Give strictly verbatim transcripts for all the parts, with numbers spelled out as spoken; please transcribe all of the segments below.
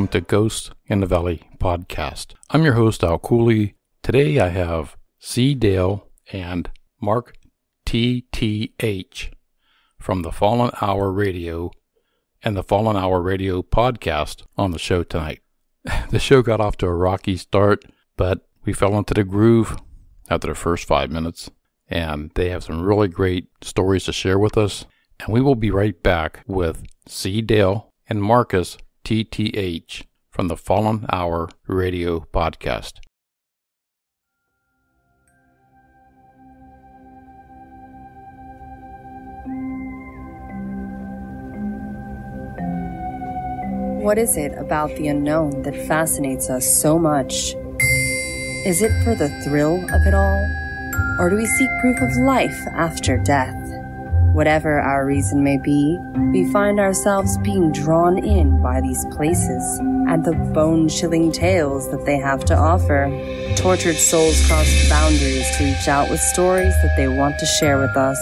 welcome to Ghosts in the Valley Podcast. I'm your host, Al Cooley. Today I have C. Dale and Mark T T H from the Fallen Hour Radio and the Fallen Hour Radio Podcast on the show tonight. The show got off to a rocky start, but we fell into the groove after the first five minutes, and they have some really great stories to share with us. And we will be right back with C. Dale and Marcus T T H from the Fallen Hour Radio Podcast. What is it about the unknown that fascinates us so much? Is it for the thrill of it all? Or do we seek proof of life after death? Whatever our reason may be, we find ourselves being drawn in by these places and the bone-chilling tales that they have to offer. Tortured souls cross boundaries to reach out with stories that they want to share with us.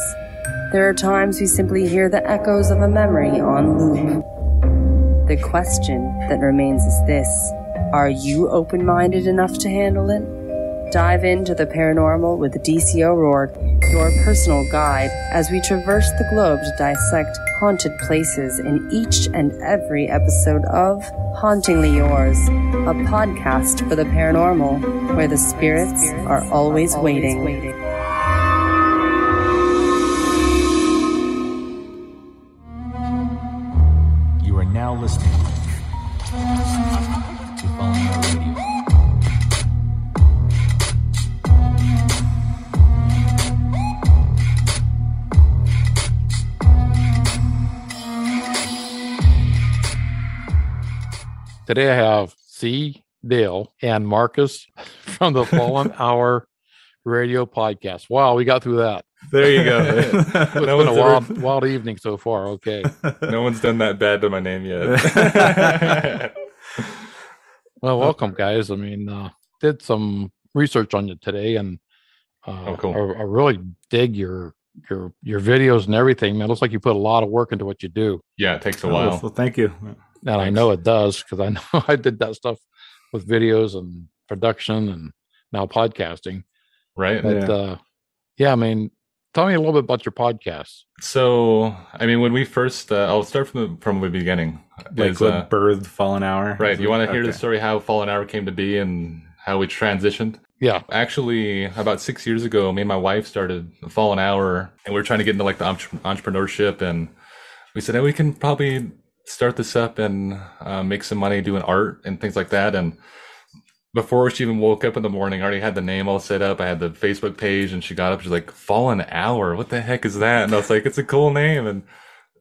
There are times we simply hear the echoes of a memory on loop. The question that remains is this: are you open-minded enough to handle it? Dive into the paranormal with D C O'Rourke, your personal guide, as we traverse the globe to dissect haunted places in each and every episode of Hauntingly Yours, a podcast for the paranormal, where the spirits are always waiting. Now listening to Fallen Hour Radio. Today I have C. Dale and Marcus from the Fallen Hour Radio Podcast. Wow, we got through that. There you go. It's no been a wild, ever... wild evening so far. Okay. No one's done that bad to my name yet. Well, welcome, guys. I mean, uh, did some research on you today, and uh, oh, cool. I, I really dig your your your videos and everything. Man, it looks like you put a lot of work into what you do. Yeah, it takes a oh, while. Well, thank you. And Thanks. I know it does, because I know I did that stuff with videos and production, and now podcasting. Right. But, yeah. Uh, yeah, I mean. Tell me a little bit about your podcast. So, I mean, when we first, uh, I'll start from the, from the beginning. Like is, uh, birthed Fallen Hour. Right. You want to hear okay. the story, how Fallen Hour came to be and how we transitioned? Yeah. Actually, about six years ago, me and my wife started Fallen Hour, and we were trying to get into like the entrepreneurship. And we said, hey, we can probably start this up and uh, make some money doing art and things like that. And before she even woke up in the morning, I already had the name all set up. I had the Facebook page, and she got up. She's like, Fallen Hour. What the heck is that? And I was like, it's a cool name. And,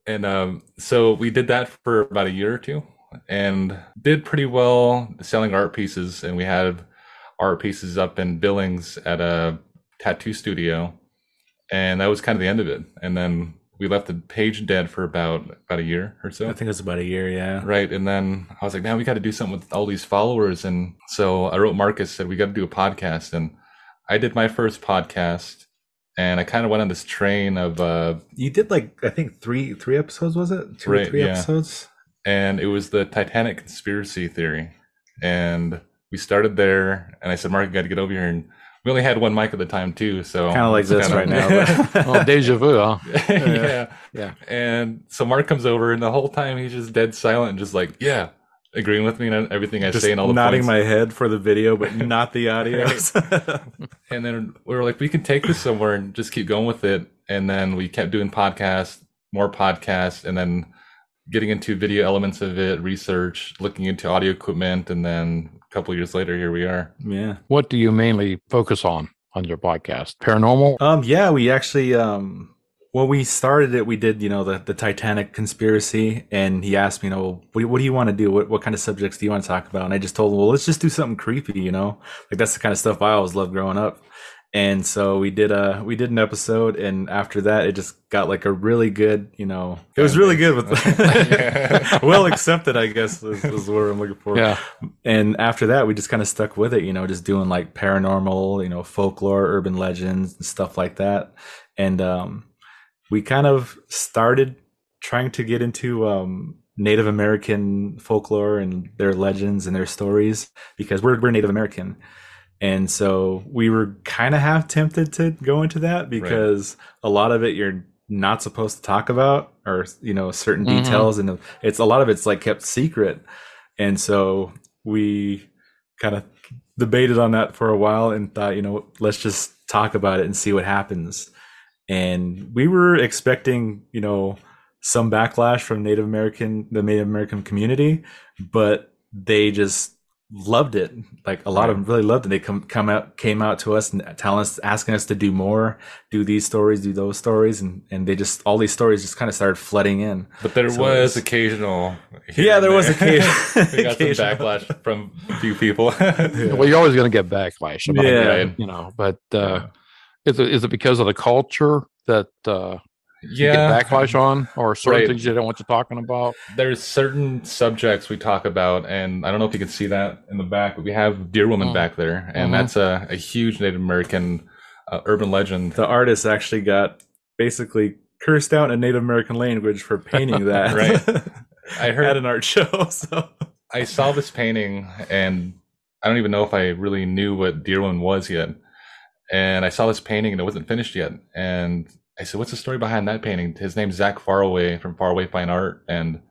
and, um, so we did that for about a year or two and did pretty well selling art pieces. And we had art pieces up in Billings at a tattoo studio. And that was kind of the end of it. And then we left the page dead for about, about a year or so. I think it was about a year, yeah. Right. And then I was like, man, we got to do something with all these followers. And so I wrote Marcus, said, we got to do a podcast. And I did my first podcast. And I kind of went on this train of... Uh, you did like, I think, three three episodes, was it? Two right, or three yeah. episodes? And it was the Titanic conspiracy theory. And we started there. And I said, Mark, you got to get over here and... We only had one mic at the time too, so kind of like this right now. But. Well, deja vu, huh? yeah, yeah. And so Mark comes over, and the whole time he's just dead silent, and just like, yeah, agreeing with me on everything I just say, and all the nodding points. My head for the video, but not the audio. And then we were like, we can take this somewhere and just keep going with it. And then we kept doing podcasts, more podcasts, and then getting into video elements of it, research, looking into audio equipment, and then. Couple years later, here we are. Yeah. What do you mainly focus on on your podcast? Paranormal? Um, yeah, we actually, um, when we started it, we did, you know, the, the Titanic conspiracy. And he asked me, you know, what, what do you want to do? What, what kind of subjects do you want to talk about? And I just told him, well, let's just do something creepy, you know? Like, that's the kind of stuff I always loved growing up. And so we did a, we did an episode, and after that, it just got like a really good, you know, it was really good with the, well accepted, I guess is, is the word I'm looking for. Yeah. And after that, we just kind of stuck with it, you know, just doing like paranormal, you know, folklore, urban legends and stuff like that. And um, we kind of started trying to get into um, Native American folklore and their legends and their stories, because we're we're Native American. And so we were kind of half tempted to go into that, because right. a lot of it you're not supposed to talk about, or, you know, certain mm-hmm. details. And it's a lot of it's like kept secret. And so we kind of debated on that for a while and thought, you know, let's just talk about it and see what happens. And we were expecting, you know, some backlash from Native American, the Native American community, but they just loved it. Like a lot right. of them really loved it. They come come out came out to us and telling us, asking us to do more, do these stories, do those stories, and and they just all these stories just kind of started flooding in. But there so was occasional. Yeah, there, there was occasional. We got occasional. some backlash from a few people. yeah. Well, you're always going to get backlash. About yeah, it, you know. But uh, yeah. is it, is it because of the culture that? Uh, Yeah, get backlash on, or certain right. things you don't want you talking about. There's certain subjects we talk about, and I don't know if you can see that in the back, but we have Deer Woman oh. back there, and mm-hmm. that's a, a huge Native American uh, urban legend. The artist actually got basically cursed out in Native American language for painting that. right, I heard at an art show. So I saw this painting, and I don't even know if I really knew what Deer Woman was yet. And I saw this painting, and it wasn't finished yet, and I said, what's the story behind that painting? His name's Zach Faraway from Faraway Fine Art. And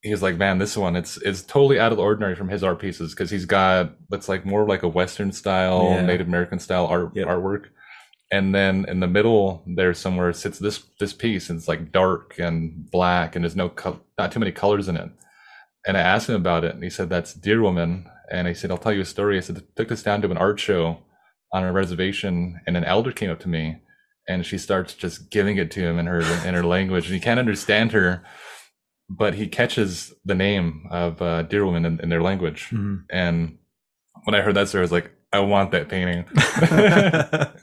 he was like, man, this one, it's it's totally out of the ordinary from his art pieces, because he's got, it's like more like a Western style, yeah. Native American style art yep. artwork. And then in the middle there somewhere sits this this piece, and it's like dark and black, and there's no co- not too many colors in it. And I asked him about it, and he said, that's Deer Woman. And I said, I'll tell you a story. I said, I took this down to an art show on a reservation, and an elder came up to me. And she starts just giving it to him in her in her language, and he can't understand her, but he catches the name of uh, Deer Woman in, in their language. Mm-hmm. And when I heard that story, I was like, I want that painting.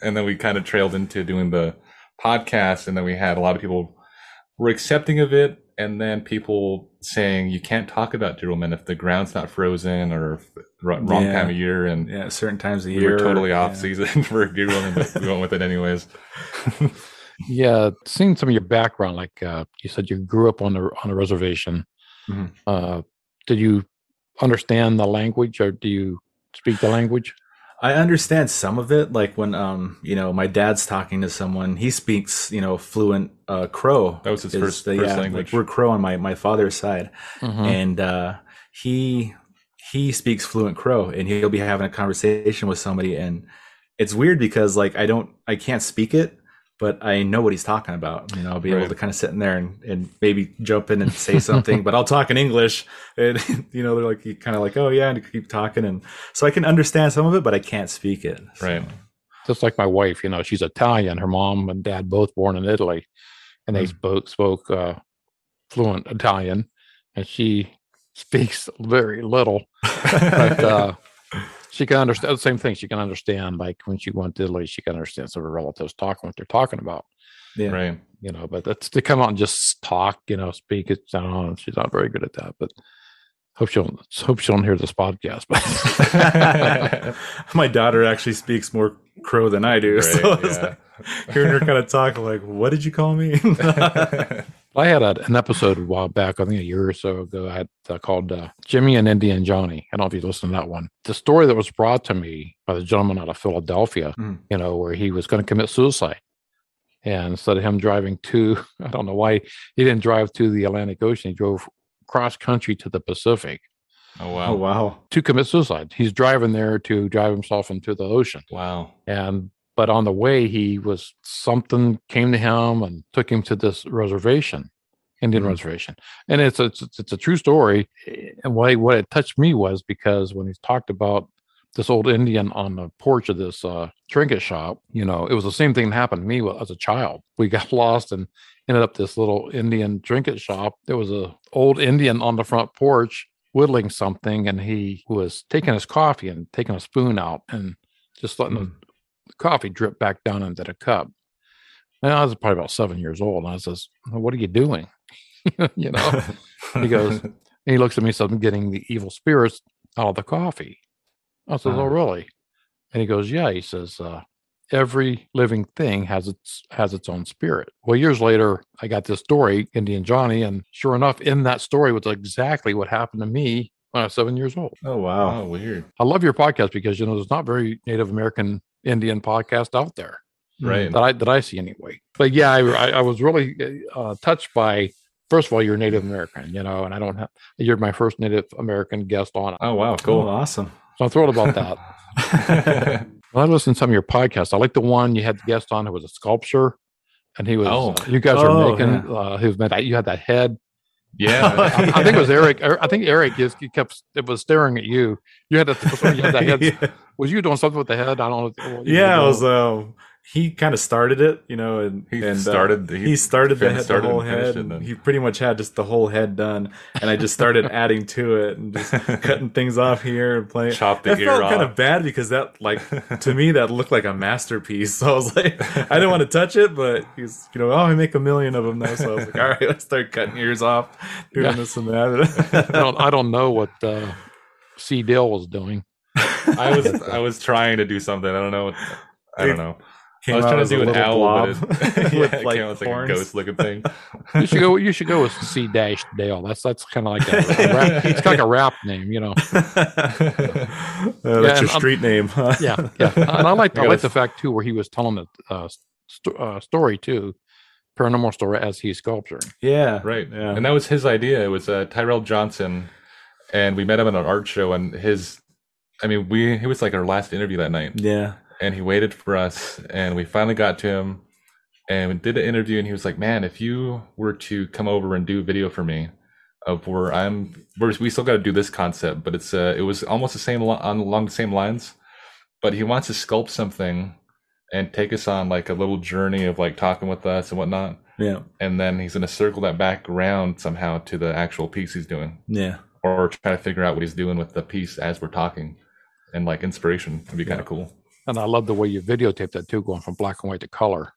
And then we kind of trailed into doing the podcast, and then we had a lot of people were accepting of it, and then people saying you can't talk about Deer Woman if the ground's not frozen, or if wrong yeah. time of year, and yeah, certain times of we year. We're totally off yeah. season for Deer Woman, but we went with it anyways. yeah, seeing some of your background, like uh, you said, you grew up on the on a reservation. Mm-hmm. Uh, did you understand the language, or do you speak the language? I understand some of it, like when um you know my dad's talking to someone, he speaks you know fluent uh, Crow. That was his first, the, first yeah, language. Like we're Crow on my, my father's side, mm-hmm. and uh, he he speaks fluent Crow, and he'll be having a conversation with somebody, and it's weird because like I don't I can't speak it, but I know what he's talking about. You know, I'll be right. able to kind of sit in there and, and maybe jump in and say something, but I'll talk in English. And, you know, they're like, you kind of like, oh, yeah, and keep talking. And so I can understand some of it, but I can't speak it. So. Right. Just like my wife, you know, she's Italian. Her mom and dad both born in Italy, and they mm. both spoke uh, fluent Italian, and she speaks very little. but, uh, She can understand the same thing. She can understand, like when she went to Italy, she can understand some of her relatives talking what they're talking about. Yeah. Right. You know, but that's to come out and just talk, you know, speak. It's on. She's not very good at that, but hope she'll hope she don't hear this podcast. But my daughter actually speaks more Crow than I do. Right, so yeah. like, hearing her kind of talk, I'm like, what did you call me? I had a, an episode a while back, I think a year or so ago, I had uh, called uh, Jimmy and Indian Johnny. I don't know if you listened to that one. The story that was brought to me by the gentleman out of Philadelphia, mm. you know, where he was going to commit suicide. And instead of him driving to, I don't know why, he didn't drive to the Atlantic Ocean. He drove cross country to the Pacific. Oh, wow. Oh, wow. To commit suicide. He's driving there to drive himself into the ocean. Wow. And But on the way, he was something came to him and took him to this reservation, Indian mm-hmm. reservation, and it's a, it's it's a true story. And why what it touched me was because when he talked about this old Indian on the porch of this uh, trinket shop, you know, it was the same thing that happened to me as a child. We got lost and ended up this little Indian trinket shop. There was a old Indian on the front porch whittling something, and he was taking his coffee and taking a spoon out and just letting. Mm-hmm. The, coffee dripped back down into the cup. And I was probably about seven years old. And I says, well, what are you doing? you know, he goes, and he looks at me and says, I'm getting the evil spirits out of the coffee. I says, uh, oh, really? And he goes, yeah. He says, uh, every living thing has its has its own spirit. Well, years later, I got this story, Indian Johnny, and sure enough, in that story was exactly what happened to me when I was seven years old. Oh, wow. Oh, weird. I love your podcast because, you know, there's not very Native American Indian podcast out there. Right. That I, that I see anyway. But yeah, I, I was really uh, touched by, first of all, you're Native American, you know, and I don't have, you're my first Native American guest on. Oh, wow. Cool. Oh, awesome. So I'm thrilled about that. Well, I listened to some of your podcasts. I like the one you had the guest on who was a sculpture, and he was, oh. you guys were oh, making, yeah. uh, he was made, you had that head. Yeah. I, yeah, I think it was Eric. I think Eric just kept it was staring at you. You had to. You had that head. Yeah. Was you doing something with the head? I don't know. Yeah, it was. Um, he kind of started it, you know, and he and, started. Uh, he, he started the, head, started the whole head. And and he pretty much had just the whole head done, and I just started adding to it and just cutting things off here and playing. Chop the I ear felt off. Kind of bad because that, like, to me, that looked like a masterpiece. So I was like, I didn't want to touch it, but he's, you know, oh, I make a million of them now. So I was like, all right, let's start cutting ears off, doing yeah. this and that. I don't, I don't know what uh, C. Dale was doing. I was, I was trying to do something. I don't know. What, I don't know. I was trying to do an owl, blob. But it, yeah, with it like, came out like a ghost-looking thing. You should go. You should go with C. Dale. That's that's kind of like a, a rap, it's like a rap name, you know. Uh, yeah, that's your street I'm, name. Huh? Yeah, yeah. And I like I like the fact too where he was telling the uh, st- uh, story too, paranormal story as he's sculpturing. Yeah, right. Yeah. And that was his idea. It was uh, Tyrell Johnson, and we met him at an art show. And his, I mean, we it was like our last interview that night. Yeah. And he waited for us, and we finally got to him, and we did an interview. And he was like, "Man, if you were to come over and do a video for me, of where I'm, where we still got to do this concept, but it's uh, it was almost the same on along the same lines, but he wants to sculpt something and take us on like a little journey of like talking with us and whatnot. Yeah. And then he's gonna circle that back around somehow to the actual piece he's doing. Yeah. Or try to figure out what he's doing with the piece as we're talking, and like inspiration would be yeah. kind of cool." And I love the way you videotaped that too, going from black and white to color.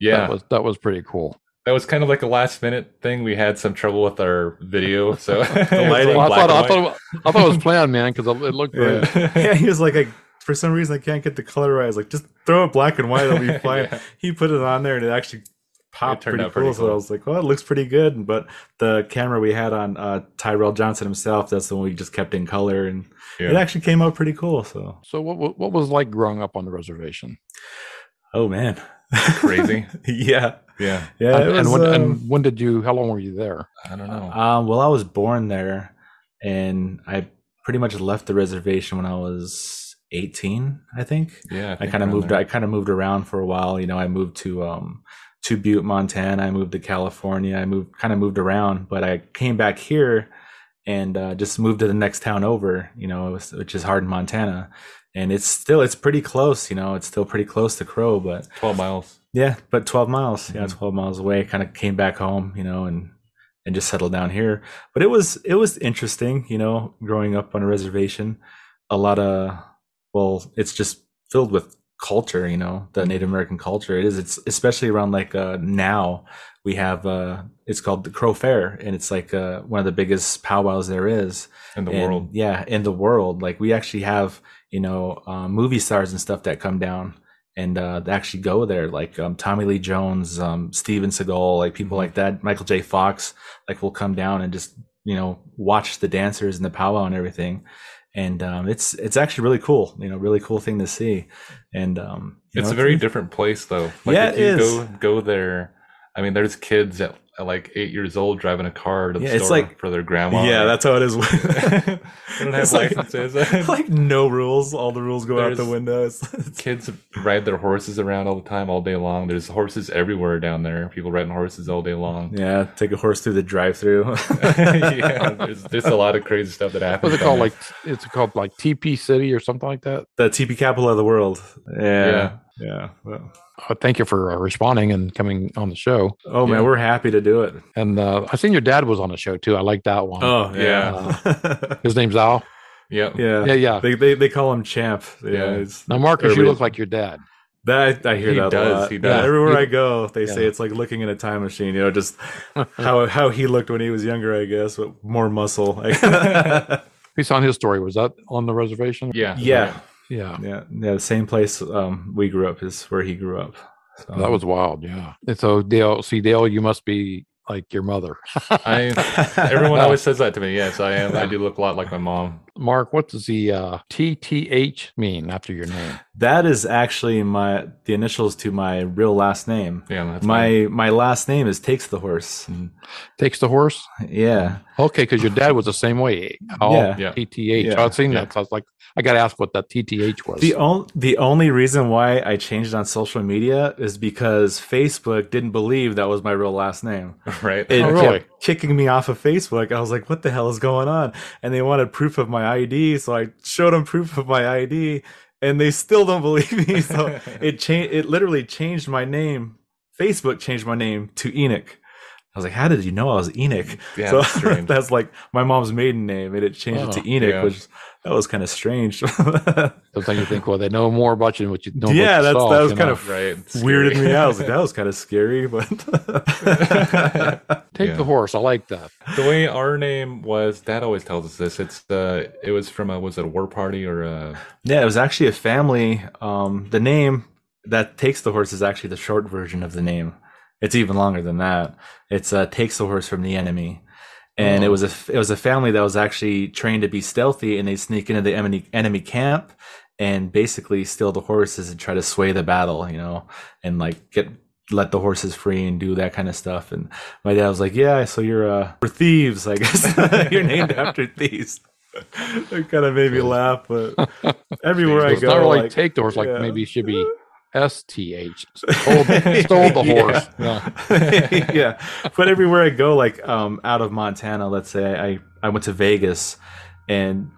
Yeah, that was that was pretty cool. That was kind of like a last minute thing. We had some trouble with our video, so the lighting. Well, I, thought, I, thought, I thought it was planned, man, because it looked good. Yeah. yeah, he was like, I, for some reason, I can't get the color right. I was like, just throw it black and white, it'll be fine. yeah. He put it on there, and it actually popped. It turned pretty out pretty cool. So I was like, well, it looks pretty good. But the camera we had on uh, Tyrell Johnson himself, that's the one we just kept in color, and. Yeah. It actually came out pretty cool. So, so what what was like growing up on the reservation? Oh man, crazy! yeah, yeah, yeah. And, was, and, when, um, and when did you? How long were you there? I don't know. Uh, well, I was born there, and I pretty much left the reservation when I was eighteen. I think. Yeah, I, think I kind of moved. There. I kind of moved around for a while. You know, I moved to um to Butte, Montana. I moved to California. I moved kind of moved around, but I came back here. And uh, just moved to the next town over, you know, which is Hardin, Montana, and it's still it's pretty close, you know, it's still pretty close to Crow, but twelve miles, yeah, but twelve miles, mm-hmm. yeah, twelve miles away. Kind of came back home, you know, and and just settled down here. But it was it was interesting, you know, growing up on a reservation. A lot of well, it's just filled with culture, you know, the Native American culture. It is, it's especially around like uh, now. We have, uh, it's called the Crow Fair, and it's like uh, one of the biggest powwows there is. In the and, world. Yeah, in the world. Like, we actually have, you know, uh, movie stars and stuff that come down and uh, they actually go there. Like um, Tommy Lee Jones, um, Steven Seagal, like people like that. Michael J. Fox, like, will come down and just, you know, watch the dancers and the powwow and everything. And um, it's it's actually really cool, you know, really cool thing to see. And um, It's know, a very it's, different place, though. Like, yeah, if you it is. Go, go there... I mean, there's kids at, at like eight years old driving a car to the yeah, store it's like, for their grandma. Yeah, that's how it is. They don't have licenses. Like, like no rules. All the rules go there's out the window. It's, it's... Kids ride their horses around all the time, all day long. There's horses everywhere down there. People riding horses all day long. Yeah, take a horse through the drive-through. yeah, there's, there's a lot of crazy stuff that happens. What's it called? Like, it's called like T P City or something like that? The T P capital of the world. Yeah. yeah. Yeah. Well, uh, thank you for uh, responding and coming on the show. Oh yeah. man, we're happy to do it. And uh, I seen your dad was on the show too. I like that one. Oh yeah. Uh, his name's Al. Yeah. Yeah. Yeah. Yeah. They they, they call him Champ. Yeah. yeah. It's, now, Marcus, you look like your dad. That I hear he that does, a lot. He does. Yeah, everywhere he, I go, they yeah. say it's like looking in a time machine. You know, just how how he looked when he was younger, I guess, but more muscle. He's on his story. Was that on the reservation? Yeah. Yeah. Right. Yeah. Yeah. Yeah. The same place um, we grew up is where he grew up. So. That was wild. Yeah. And so Dale, see Dale, you must be like your mother. I, everyone always says that to me. Yes, I am. I do look a lot like my mom. Mark, what does the uh, T T H mean after your name? That is actually my the initials to my real last name. Yeah, that's my right. my last name is Takes the Horse. Takes the Horse? Yeah. Okay, because your dad was the same way. Oh, yeah. T T H. Yeah. I've seen yeah. that. So I was like, I got to ask what that T T H was. The, on- the only reason why I changed on social media is because Facebook didn't believe that was my real last name. Right. It oh, really? kept kicking me off of Facebook. I was like, what the hell is going on? And they wanted proof of my I D, so I showed them proof of my I D, and they still don't believe me. So it changed. It literally changed my name. Facebook changed my name to Enoch. I was like, "How did you know I was Enoch?" Yeah, so that's, that's like my mom's maiden name, and it changed oh, it to Enoch, yeah. which that was kind of strange. Sometimes you think, "Well, they know more about you than what you know." Yeah, that's saw, that was kind know? Of right. weirded me out. I was like, "That was kind of scary," but take yeah. the horse. I like that. The way our name was, Dad always tells us this. It's uh, it was from a was it a war party or a yeah? It was actually a family. Um, the name that Takes the Horse is actually the short version of the name. It's even longer than that. It's uh, Takes the Horse from the Enemy. And oh. it was a it was a family that was actually trained to be stealthy, and they sneak into the enemy enemy camp and basically steal the horses and try to sway the battle, you know, and like get let the horses free and do that kind of stuff. And my dad was like, "Yeah, so you're uh, we're thieves, I guess. You're named after thieves." It kind of made me laugh, but everywhere I go, it's not really like Take the Horse. Like yeah. maybe it should be S T H stole, stole the horse. Yeah. Yeah. Yeah, but everywhere I go, like um, out of Montana, let's say I, I went to Vegas, and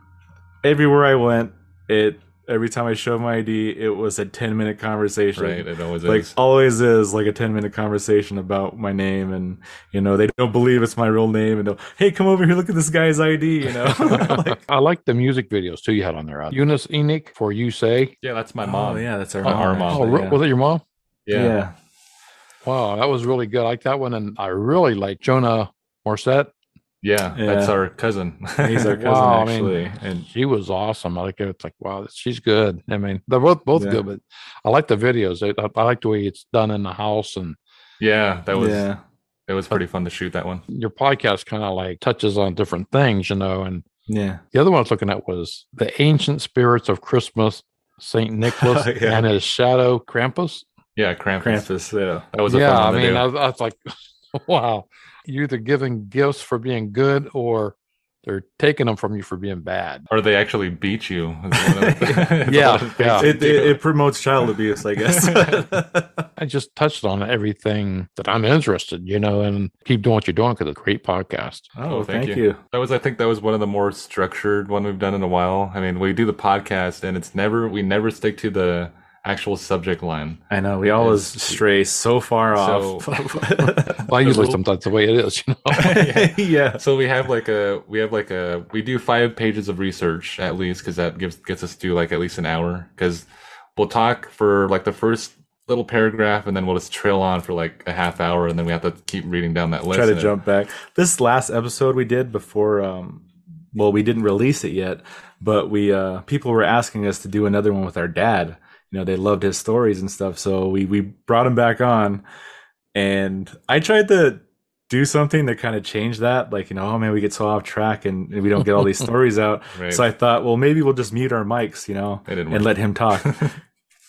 everywhere I went, it every time I showed my I D, it was a ten minute conversation. Right, it always like is. always is like a ten minute conversation about my name, and you know they don't believe it's my real name, and they'll, hey, come over here, look at this guy's I D. You know, like, I like the music videos too you had on there. Eunice Enoch for You Say. Yeah, that's my mom. Oh, yeah, that's our, oh, mom. our mom. Oh, yeah. Was it your mom? Yeah. yeah. Wow, that was really good. I like that one, and I really like Jonah Morsette. Yeah, yeah, that's our cousin. He's our cousin, wow, actually. I mean, and she was awesome. I like it. It's like, wow, she's good. I mean, they're both both yeah. good, but I like the videos. I, I like the way it's done in the house, and yeah, that was yeah. it was pretty fun to shoot that one. Your podcast kind of like touches on different things, you know, and yeah. The other one I was looking at was The Ancient Spirits of Christmas, Saint Nicholas yeah. and His Shadow, Krampus. Yeah, Krampus. Krampus. Yeah, that was a yeah. Fun one I mean, I, I was like, wow. You're either giving gifts for being good, or they're taking them from you for being bad. Or they actually beat you. yeah. yeah. It, it, it promotes child abuse, I guess. I just touched on everything that I'm interested, you know, and keep doing what you're doing because it's a great podcast. Oh, oh thank, thank you. you. That was, I think that was one of the more structured one we've done in a while. I mean, we do the podcast and it's never, we never stick to the actual subject line. I know, we always it's, stray so far so, off. Well, usually sometimes the way it is, you know. yeah. yeah. So we have like a we have like a we do five pages of research at least, because that gives gets us to like at least an hour, because we'll talk for like the first little paragraph and then we'll just trail on for like a half hour, and then we have to keep reading down that list. Try to jump it. back. This last episode we did before um well we didn't release it yet, but we uh people were asking us to do another one with our dad. You know, they loved his stories and stuff, so we, we brought him back on, and I tried to do something to kind of change that. Like, you know, oh man, we get so off track and we don't get all these stories out. Right. So I thought, well, maybe we'll just mute our mics, you know, and work. Let him talk.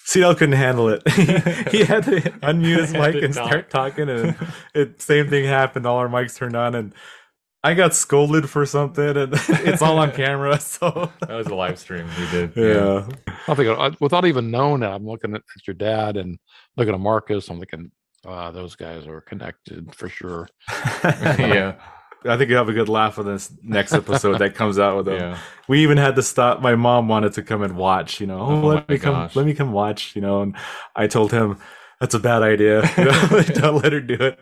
C. Dale couldn't handle it. he, he had to unmute his mic and not. start talking, and it, same thing happened. All our mics turned on, and I got scolded for something, and it's all on camera. So that was a live stream we did. Yeah, yeah. I think I, without even knowing it, I'm looking at your dad and looking at Marcus. I'm thinking, ah, oh, those guys are connected for sure. yeah, I think you have a good laugh on this next episode that comes out with them. Yeah. We even had to stop. My mom wanted to come and watch. You know, oh, oh, let me gosh. come, let me come watch. You know, and I told him that's a bad idea. You know? Don't let her do it,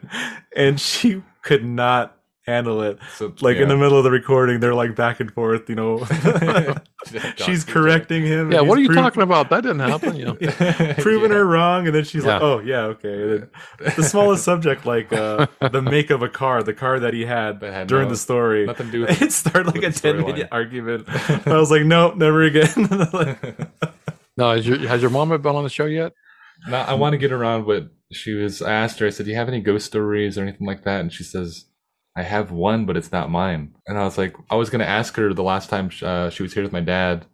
and she could not handle it. So, like yeah. in the middle of the recording, they're like back and forth, you know. She's correcting him. Yeah, what are you proved, talking about? That didn't happen. You know? Proving yeah. her wrong, and then she's yeah. like, "Oh yeah, okay." Yeah. The smallest subject, like uh, the make of a car, the car that he had, that had during no, the story, nothing to do with it. It started like a ten minute argument. I was like, "Nope, never again." No, has your, has your mom been on the show yet? No, I want to get around with. She was. I asked her. I said, "Do you have any ghost stories or anything like that?" And she says, "I have one, but it's not mine." And I was like, I was going to ask her the last time uh, she was here with my dad.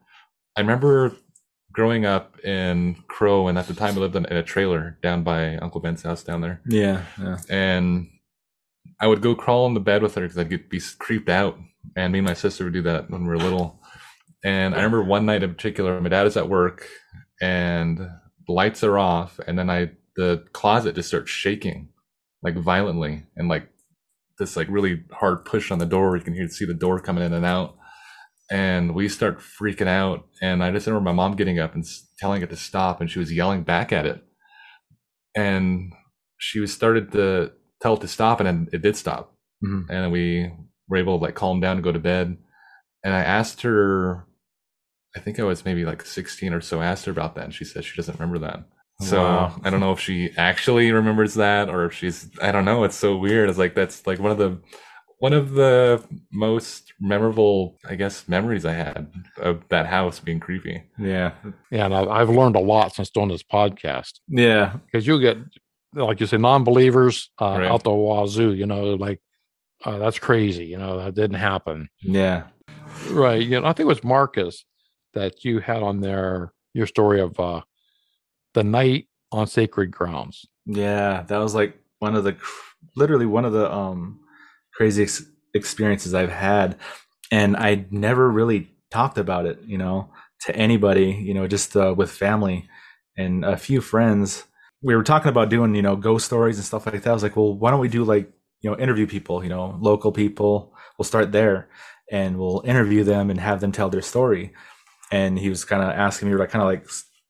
I remember growing up in Crow, and at the time I lived in a trailer down by Uncle Ben's house down there. Yeah, yeah. And I would go crawl on the bed with her because I'd get be creeped out. And me and my sister would do that when we were little. And I remember one night in particular, my dad is at work and the lights are off. And then I, the closet just starts shaking like violently, and like this like really hard push on the door. You can hear, see the door coming in and out. And we start freaking out. And I just remember my mom getting up and telling it to stop. And she was yelling back at it. And she was started to tell it to stop. And then it did stop. Mm-hmm. And we were able to like calm down and go to bed. And I asked her, I think I was maybe like sixteen or so, I asked her about that. And she said she doesn't remember that. So wow. I don't know if she actually remembers that or if she's, I don't know. It's so weird. It's like, that's like one of the, one of the most memorable, I guess, memories I had of that house being creepy. Yeah. Yeah. And I've learned a lot since doing this podcast. Yeah. Because you'll get, like you say, non-believers uh, right. out the wazoo, you know, like, uh, that's crazy. You know, that didn't happen. Yeah. Right. You know, I think it was Marcus that you had on there, your story of uh, the night on sacred grounds. Yeah. That was like one of the, literally one of the, um, crazy ex- experiences I've had, and I never really talked about it, you know, to anybody, you know, just uh, with family and a few friends. We were talking about doing, you know, ghost stories and stuff like that. I was like, well, why don't we do like, you know, interview people, you know, local people. We'll start there and we'll interview them and have them tell their story. And he was kind of asking me, like, kind of like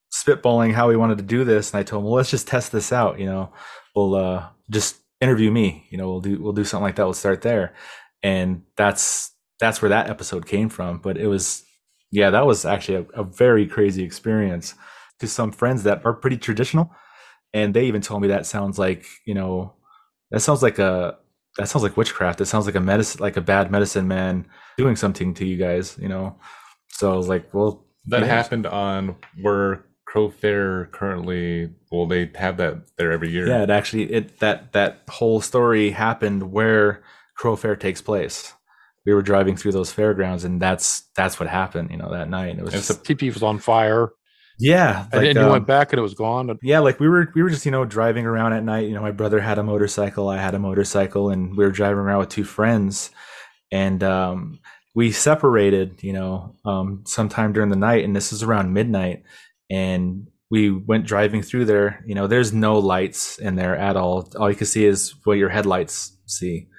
spitballing how we wanted to do this. And I told him, well, let's just test this out. You know, we'll uh, just interview me, you know, we'll do, we'll do something like that. We'll start there. And that's, that's where that episode came from. But it was, yeah, that was actually a, a very crazy experience to some friends that are pretty traditional. And they even told me that sounds like, you know, that sounds like a, that sounds like witchcraft. It sounds like a medicine, like a bad medicine man doing something to you guys, you know? So I was like, well, that yeah. happened on where Crow Fair currently, well, they have that there every year. Yeah, it actually, it that that whole story happened where Crow Fair takes place. We were driving through those fairgrounds, and that's that's what happened, you know, that night. It was, and just, the teepee was on fire. Yeah, and like, then you um, went back, and it was gone. Yeah, like we were we were just, you know, driving around at night. You know, my brother had a motorcycle, I had a motorcycle, and we were driving around with two friends, and um, we separated, you know, um, sometime during the night, and this is around midnight. And we went driving through there. You know, there's no lights in there at all. All you can see is what your headlights see.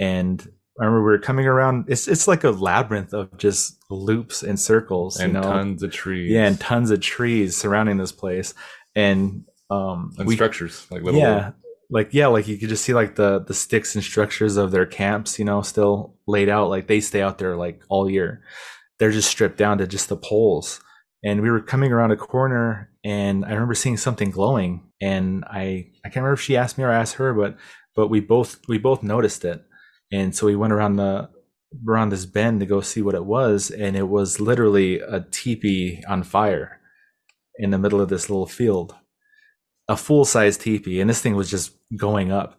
And I remember we were coming around. It's it's like a labyrinth of just loops and circles. And you know? Tons of trees. Yeah, and tons of trees surrounding this place. And um, and we, structures like little. Yeah, like yeah, like you could just see like the the sticks and structures of their camps. You know, still laid out. Like they stay out there like all year. They're just stripped down to just the poles. And we were coming around a corner, and I remember seeing something glowing. And I, I can't remember if she asked me or I asked her, but but we both we both noticed it. And so we went around the around this bend to go see what it was, and it was literally a teepee on fire in the middle of this little field, a full size teepee, and this thing was just going up.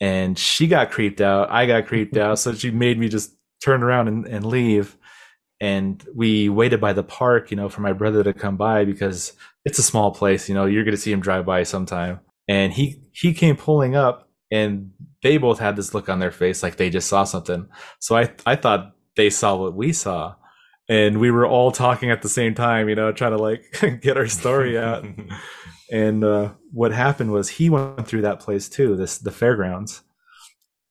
And she got creeped out, I got creeped out, so she made me just turn around and, and leave. And we waited by the park, you know, for my brother to come by because it's a small place, you know, you're going to see him drive by sometime. And he, he came pulling up, and they both had this look on their face like they just saw something. So I, I thought they saw what we saw, and we were all talking at the same time, you know, trying to like get our story out. And uh, what happened was he went through that place too, this, the fairgrounds,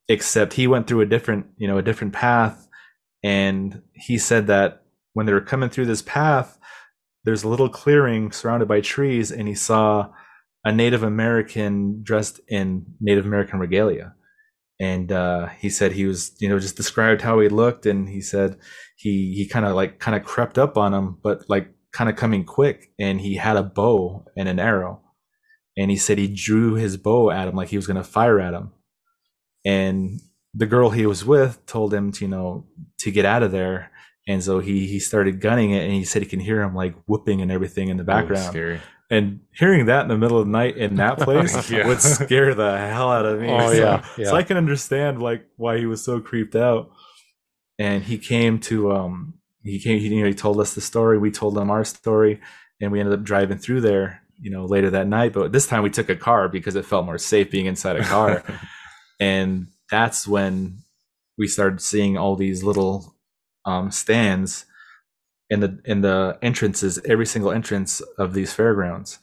except he went through a different, you know, a different path. And he said that when they were coming through this path, there's a little clearing surrounded by trees, and he saw a Native American dressed in Native American regalia. And uh, he said he was, you know, just described how he looked, and he said he he kind of like kind of crept up on him, but like kind of coming quick, and he had a bow and an arrow. And he said he drew his bow at him like he was going to fire at him. And the girl he was with told him to, you know, to get out of there. And so he he started gunning it, and he said he can hear him like whooping and everything in the background. Oh, scary. And hearing that in the middle of the night in that place yeah. would scare the hell out of me. Oh, so, yeah. yeah. So I can understand like why he was so creeped out. And he came to um he came he, you know, he told us the story. We told him our story, and we ended up driving through there, you know, later that night. But this time we took a car because it felt more safe being inside a car. And that's when we started seeing all these little um stands in the in the entrances, every single entrance of these fairgrounds.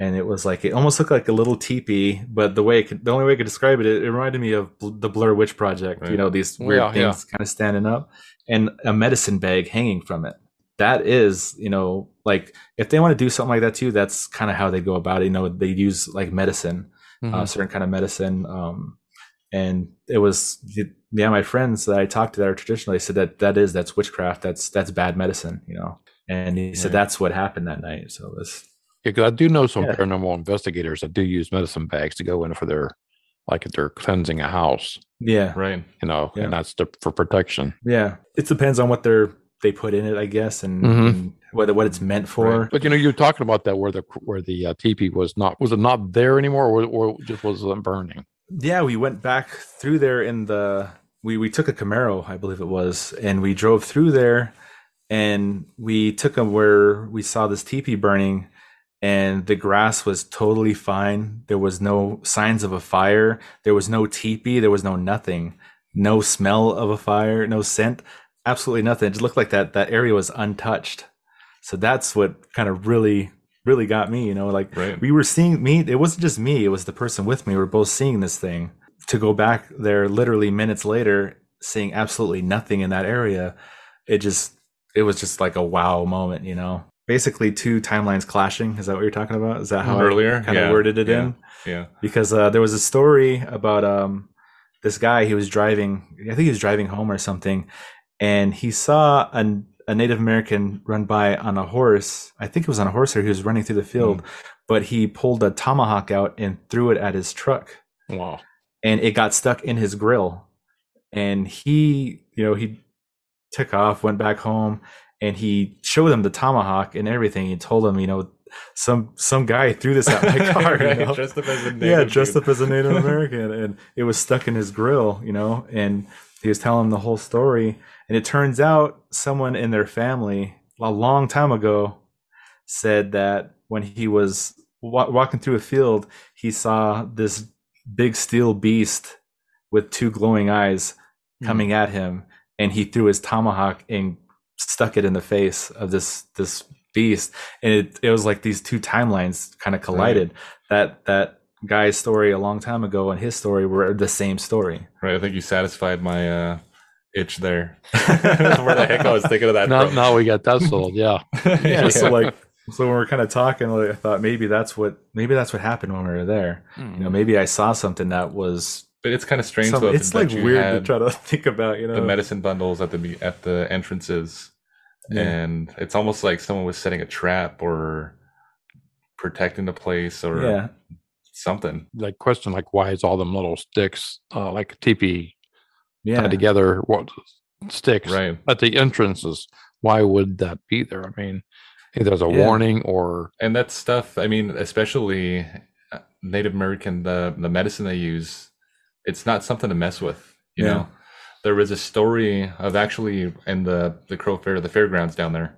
And it was like, it almost looked like a little teepee, but the way it could, the only way I could describe it, it, it reminded me of bl- the Blair Witch Project, right. You know, these weird yeah, things yeah. kind of standing up, and a medicine bag hanging from it. That is, you know, like if they want to do something like that too, that's kind of how they go about it. You know, they use like medicine, mm-hmm. uh, certain kind of medicine. Um, and it was, yeah, my friends that I talked to that are traditional, they said that that is, that's witchcraft. That's, that's bad medicine, you know? And he right. said, that's what happened that night. So it's, because I do know some yeah. paranormal investigators that do use medicine bags to go in for their, like if they're cleansing a house. Yeah. Right. You know, yeah. and that's the, for protection. Yeah. It depends on what they're, they put in it, I guess, and, mm-hmm. and whether what it's meant for. Right. But, you know, you're talking about that where the, where the uh, teepee was not, was it not there anymore, or, or just wasn't burning? Yeah. We went back through there in the, we, we took a Camaro, I believe it was, and we drove through there, and we took them where we saw this teepee burning. And the grass was totally fine. There was no signs of a fire. There was no teepee. There was no nothing. No smell of a fire. No scent. Absolutely nothing. It just looked like that that area was untouched. So that's what kind of really, really got me. You know, like right. we were seeing me. It wasn't just me. It was the person with me. We were both seeing this thing. To go back there literally minutes later, seeing absolutely nothing in that area, it just it was just like a wow moment, you know. Basically, two timelines clashing. Is that what you're talking about? Is that how earlier I kind yeah. of worded it yeah. in? Yeah. Because uh, there was a story about um, this guy. He was driving. I think he was driving home or something, and he saw a, a Native American run by on a horse. I think it was on a horse, or he was running through the field, mm. but he pulled a tomahawk out and threw it at his truck. Wow! And it got stuck in his grill, and he, you know, he took off, went back home. And he showed them the tomahawk and everything. He told them, you know, some some guy threw this at my car. Right, you know? Dressed up as a Native yeah, dressed dude. up as a Native American, and it was stuck in his grill, you know. And he was telling them the whole story. And it turns out someone in their family a long time ago said that when he was wa- walking through a field, he saw this big steel beast with two glowing eyes coming mm. at him, and he threw his tomahawk and stuck it in the face of this this beast, and it it was like these two timelines kind of collided. Right. That that guy's story a long time ago and his story were the same story. Right, I think you satisfied my uh, itch there. Where the heck I was thinking of that? Now, now we got that sold. Yeah, yeah, yeah. So like, so when we're kind of talking, like, I thought maybe that's what maybe that's what happened when we were there. Mm. You know, maybe I saw something that was. But it's kind of strange. Some, though, it's that like you weird to try to think about, you know, the medicine bundles at the at the entrances, yeah. and it's almost like someone was setting a trap or protecting the place or yeah. something. Like question, like why is all them little sticks, uh, like teepee, yeah. tied together, what sticks right. at the entrances? Why would that be there? I mean, either there's a yeah. warning or and that stuff. I mean, especially Native American, the the medicine they use. It's not something to mess with, you yeah. know. There was a story of actually in the, the Crow Fair, the fairgrounds down there.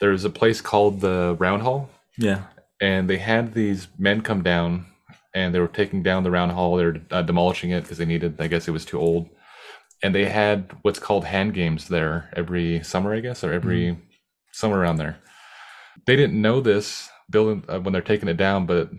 There's a place called the Round Hall. Yeah. And they had these men come down, and they were taking down the Round Hall. They were uh, demolishing it because they needed, I guess it was too old. And they had what's called hand games there every summer, I guess, or every mm-hmm. summer around there. They didn't know this building uh, when they're taking it down, but...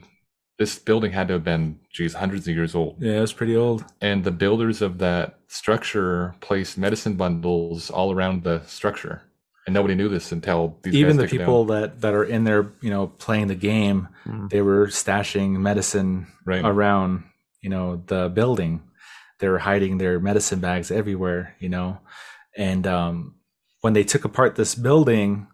This building had to have been, geez, hundreds of years old. Yeah, it was pretty old. And the builders of that structure placed medicine bundles all around the structure, and nobody knew this until these even guys the people that, that are in there, you know, playing the game, mm. they were stashing medicine right. around, you know, the building. They were hiding their medicine bags everywhere, you know. And um, when they took apart this building,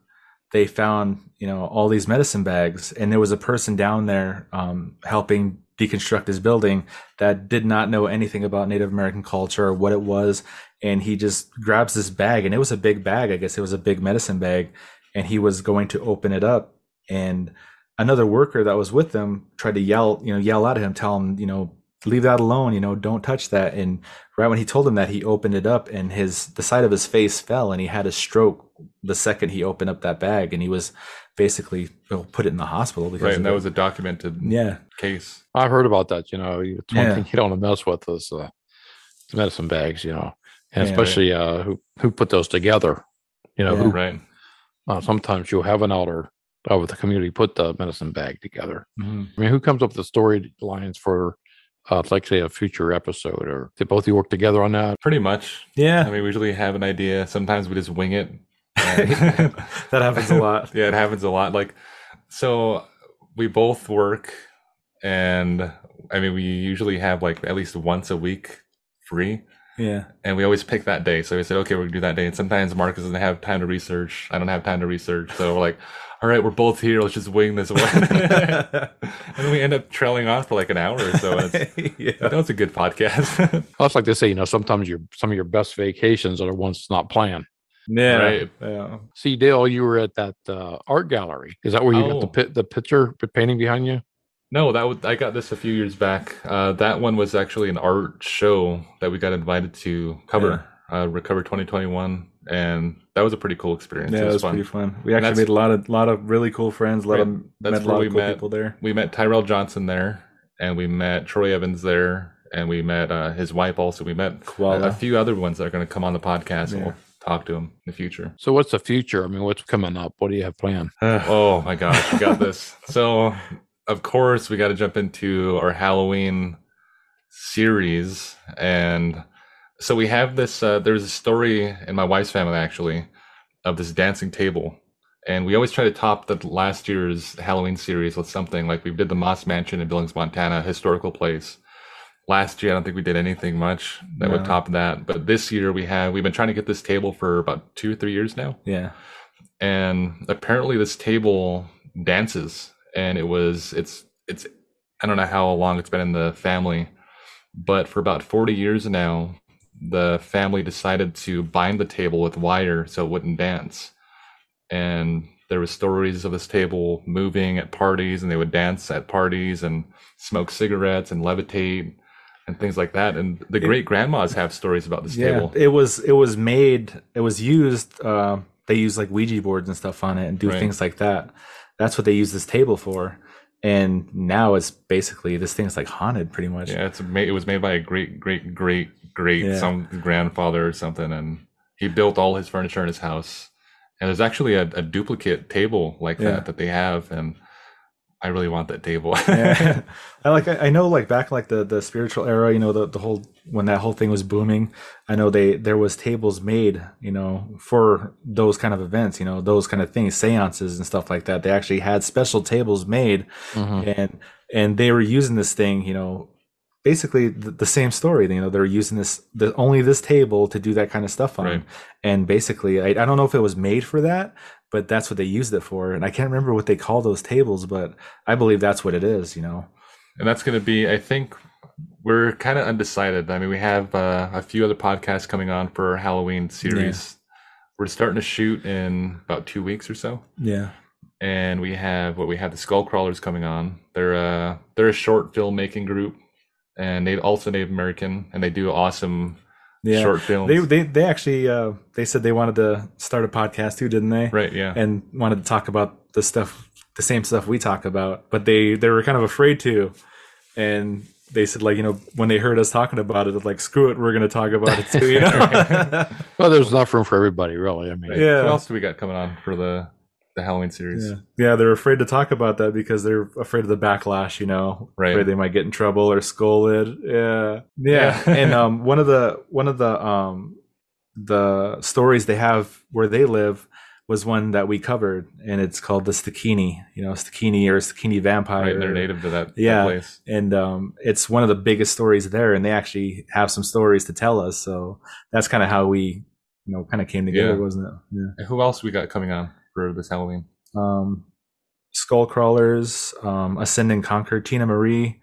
they found, you know, all these medicine bags, and there was a person down there um, helping deconstruct his building, that did not know anything about Native American culture or what it was. And he just grabs this bag, and it was a big bag. I guess it was a big medicine bag, and he was going to open it up. And another worker that was with them tried to yell, you know, yell out at him, tell him, you know, leave that alone, you know, don't touch that. And right when he told him that, he opened it up, and his, the side of his face fell, and he had a stroke the second he opened up that bag, and he was basically, you know, put it in the hospital. Because right, and that it. was a documented yeah. case. I've heard about that, you know, it's one yeah. thing you don't mess with is uh, medicine bags, you know, and yeah, especially right. uh, who, who put those together, you know, yeah. who, right. Uh, sometimes you'll have an elder of the community put the medicine bag together. Mm-hmm. I mean, who comes up with the storylines for, Uh, it's like, say, a future episode, or did both of you work together on that? Pretty much. Yeah. I mean, we usually have an idea. Sometimes we just wing it. And that happens a lot. Yeah, it happens a lot. Like, so we both work, and I mean, we usually have like at least once a week free. Yeah. And we always pick that day. So we said, okay, we're going to do that day. And sometimes Marcus doesn't have time to research. I don't have time to research. So we're like, all right, we're both here. Let's just wing this one. And then we end up trailing off for like an hour or so. It's, yeah. That was a good podcast. I was like to say, you know, sometimes your some of your best vacations are the ones that's not planned. Yeah. Right. Yeah. See, Dale, you were at that uh, art gallery. Is that where you oh. got the pit, the picture, the painting behind you? No, that was, I got this a few years back. Uh, that one was actually an art show that we got invited to cover, yeah. uh, Recover twenty twenty-one. And that was a pretty cool experience. Yeah, it was, it was fun. pretty fun. We actually made a lot of lot of really cool friends. A lot right. of that's met a lot we of cool met, people there. We met Tyrell Johnson there, and we met Troy Evans there, and we met uh, his wife also. We met Koala. a few other ones that are going to come on the podcast, yeah. and we'll talk to them in the future. So what's the future? I mean, what's coming up? What do you have planned? Oh, my gosh. We got this. So, of course, we got to jump into our Halloween series, and so we have this, uh, there's a story in my wife's family, actually, of this dancing table. And we always try to top the last year's Halloween series with something. Like, we did the Moss Mansion in Billings, Montana, historical place. Last year, I don't think we did anything much that no. would top that. But this year we have, we've been trying to get this table for about two or three years now. Yeah. And apparently this table dances. And it was, it's, it's, I don't know how long it's been in the family, but for about forty years now, the family decided to bind the table with wire so it wouldn't dance. And there were stories of this table moving at parties, and they would dance at parties and smoke cigarettes and levitate and things like that. And the great grandmas have stories about this yeah, table. It was, it was made, it was used, uh, they used like Ouija boards and stuff on it and do right. things like that. That's what they use this table for. And now it's basically, this thing's like haunted pretty much. Yeah, it's made, it was made by a great, great, great, great yeah. some grandfather or something. And he built all his furniture in his house. And there's actually a, a duplicate table like yeah. that that they have. And I really want that table. yeah. I like, I know like back like the, the spiritual era, you know, the, the whole, when that whole thing was booming, I know they, there was tables made, you know, for those kind of events, you know, those kind of things, seances and stuff like that. They actually had special tables made mm-hmm. and, and they were using this thing, you know, basically the, the same story, you know, they're using this, the, only this table to do that kind of stuff on. Right. And basically, I, I don't know if it was made for that, but that's what they used it for. And I can't remember what they call those tables, but I believe that's what it is, you know? And that's going to be, I think, we're kind of undecided. I mean, we have uh, a few other podcasts coming on for our Halloween series. Yeah. We're starting to shoot in about two weeks or so. Yeah. And we have what well, we have the Skullcrawlers coming on. They're uh they're a short filmmaking group, and they also Native American, and they do awesome yeah. short films. They they they actually uh, they said they wanted to start a podcast too, didn't they? Right. Yeah. And wanted to talk about the stuff, the same stuff we talk about, but they they were kind of afraid to, and they said, like, you know, when they heard us talking about it, like, screw it, we're going to talk about it too. You know? Well, there's enough room for everybody, really. I mean, yeah. What else do we got coming on for the the Halloween series? Yeah. yeah, they're afraid to talk about that because they're afraid of the backlash. You know, right? Afraid they might get in trouble or scolded. Yeah, yeah. yeah. And um, one of the one of the um, the stories they have where they live was one that we covered, and it's called the Stikini, you know, Stikini or Stikini vampire. Right, they're native to that, yeah, that place. And um, it's one of the biggest stories there, and they actually have some stories to tell us. So that's kind of how we, you know, kind of came together, yeah. wasn't it? Yeah. And who else we got coming on for this Halloween? Um, Skullcrawlers, um, Ascend and Conquer, Tina Marie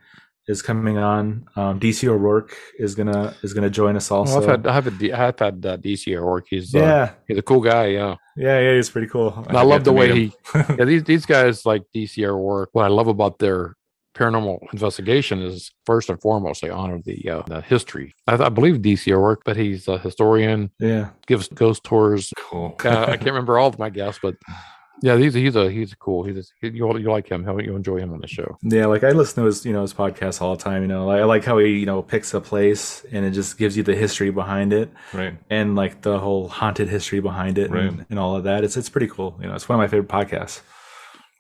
is coming on. Um, D C O'Rourke is gonna is gonna join us also. Well, I've had I have a, I've had uh, D C O'Rourke. He's uh, yeah, he's a cool guy. Yeah, yeah, yeah. He's pretty cool. And I, I love the way he. yeah, these these guys like D C O'Rourke. What I love about their paranormal investigation is first and foremost they honor the uh, the history. I, I believe D C O'Rourke, but he's a historian. Yeah, gives ghost tours. Cool. uh, I can't remember all of my guests, but. Yeah, he's he's a he's cool. He's a, you you like him. How you enjoy him on the show? Yeah, like I listen to his you know his podcast all the time. You know, like, I like how he you know picks a place and it just gives you the history behind it, right? And like the whole haunted history behind it, right. and, and all of that. It's it's pretty cool. You know, it's one of my favorite podcasts.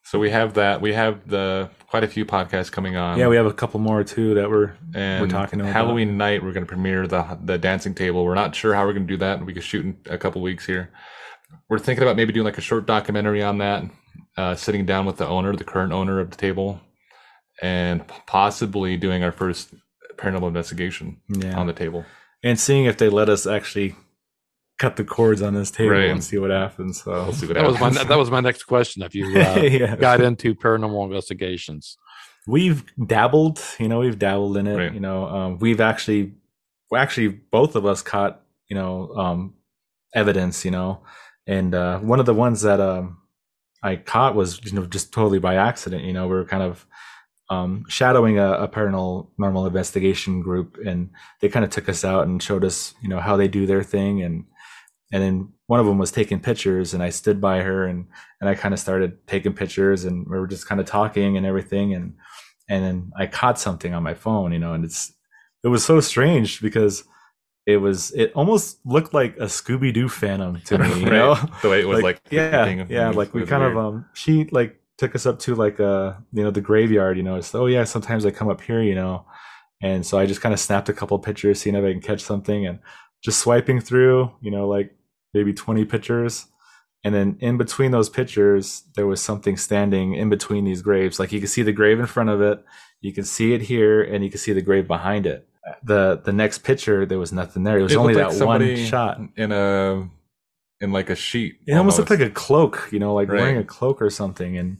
So we have that. We have the quite a few podcasts coming on. Yeah, we have a couple more too that we're and we're talking about. Halloween night, we're going to premiere the the dancing table. We're not sure how we're going to do that. We could shoot in a couple weeks here. We're thinking about maybe doing like a short documentary on that, uh, sitting down with the owner, the current owner of the table, and possibly doing our first paranormal investigation yeah. on the table. And seeing if they let us actually cut the cords on this table right. and see what happens. So we'll see what that, happens. Was my, that was my next question. If you uh, yeah. got into paranormal investigations. We've dabbled, you know, we've dabbled in it. Right. You know, um, we've actually, actually both of us caught, you know, um, evidence, you know. And uh, one of the ones that um, I caught was, you know, just totally by accident. You know, we were kind of um, shadowing a, a paranormal investigation group, and they kind of took us out and showed us, you know, how they do their thing. And and then one of them was taking pictures, and I stood by her, and and I kind of started taking pictures, and we were just kind of talking and everything. And and then I caught something on my phone, you know, and it's it was so strange because. It was. It almost looked like a Scooby Doo phantom to me, you right. know. The way it was like, like yeah, thing yeah. Like we kind weird. of um. She like took us up to like uh you know the graveyard, you know. It's oh yeah, sometimes I come up here, you know, and so I just kind of snapped a couple pictures, seeing if I can catch something, and just swiping through, you know, like maybe twenty pictures, and then in between those pictures there was something standing in between these graves. Like you could see the grave in front of it, you can see it here, and you can see the grave behind it. the the next picture there was nothing there. It was it only like that one shot in a in like a sheet. It almost, almost looked like a cloak, you know, like right. wearing a cloak or something. And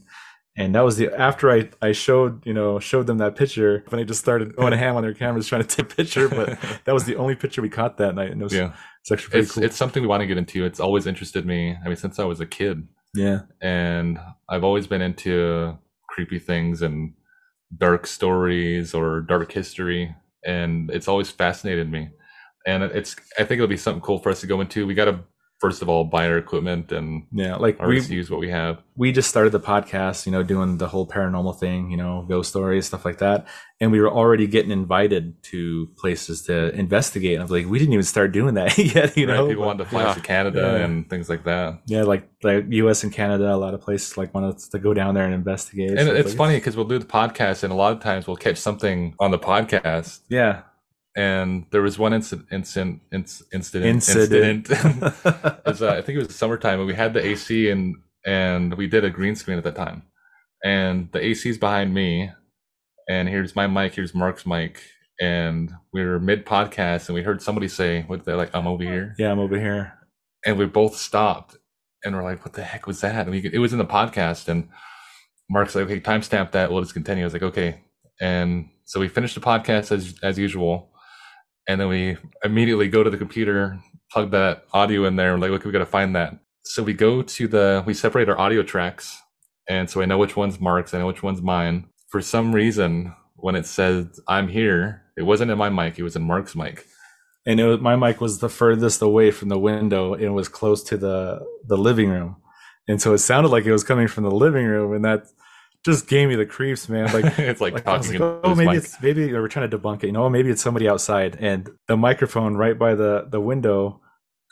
and that was the after I I showed you know showed them that picture, when they just started going ham on their cameras trying to take a picture. But that was the only picture we caught that night. And it was yeah. it's actually pretty it's, cool. It's something we want to get into. It's always interested me. I mean, since I was a kid. Yeah. And I've always been into creepy things and dark stories or dark history. And it's always fascinated me, and it's. I think it'll be something cool for us to go into. We got to first of all buy our equipment and yeah, like we use what we have. We just started the podcast, you know, doing the whole paranormal thing, you know, ghost stories, stuff like that, and we were already getting invited to places to investigate. And I was like, we didn't even start doing that yet, you right, know. People wanted to fly yeah. to Canada yeah. and things like that. Yeah, like like U S and Canada, a lot of places like want us to go down there and investigate. And it's like funny because we'll do the podcast, and a lot of times we'll catch something on the podcast. Yeah. And there was one incident, incident, incident, incident. incident. It was, uh, I think it was summertime, and we had the A C, and and we did a green screen at that time. And the A C's behind me, and here's my mic, here's Mark's mic, and we were mid podcast, and we heard somebody say, "What they're like, I'm over here." Yeah, I'm over here. And we both stopped, and we're like, "What the heck was that?" And we, it was in the podcast, and Mark's like, "Okay, timestamp that. We'll just continue." I was like, "Okay," and so we finished the podcast as as usual. And then we immediately go to the computer, plug that audio in there. We're like, look, we got to find that. So we go to the, we separate our audio tracks. And so I know which one's Mark's, I know which one's mine. For some reason, when it says I'm here, it wasn't in my mic, it was in Mark's mic. And it was, my mic was the furthest away from the window. And it was close to the, the living room. And so it sounded like it was coming from the living room. And that just gave me the creeps, man. Like it's like, like talking. Like, oh, maybe mic. it's maybe we're trying to debunk it. You know, maybe it's somebody outside, and the microphone right by the the window,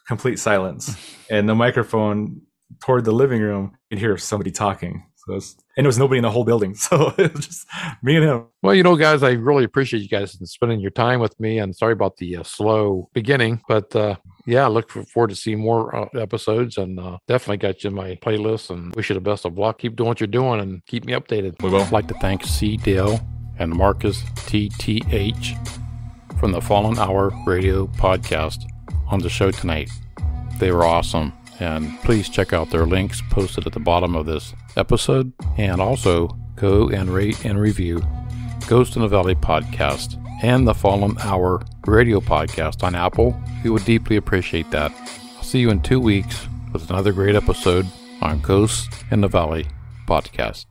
complete silence, and the microphone toward the living room, you'd hear somebody talking. So, it was, and there was nobody in the whole building, so it was just me and him. Well, you know, guys, I really appreciate you guys spending your time with me, and sorry about the uh, slow beginning, but uh, yeah, I look forward to seeing more uh, episodes, and uh, definitely got you in my playlist, and wish you the best of luck. Keep doing what you're doing, and keep me updated. We will. I'd like to thank C. Dale and Marcus T T H from the Fallen Hour Radio podcast on the show tonight. They were awesome. And please check out their links posted at the bottom of this episode. And also go and rate and review Ghosts in the Valley Podcast, and the Fallen Hour Radio Podcast on Apple, we would deeply appreciate that. I'll see you in two weeks with another great episode on Ghosts in the Valley Podcast.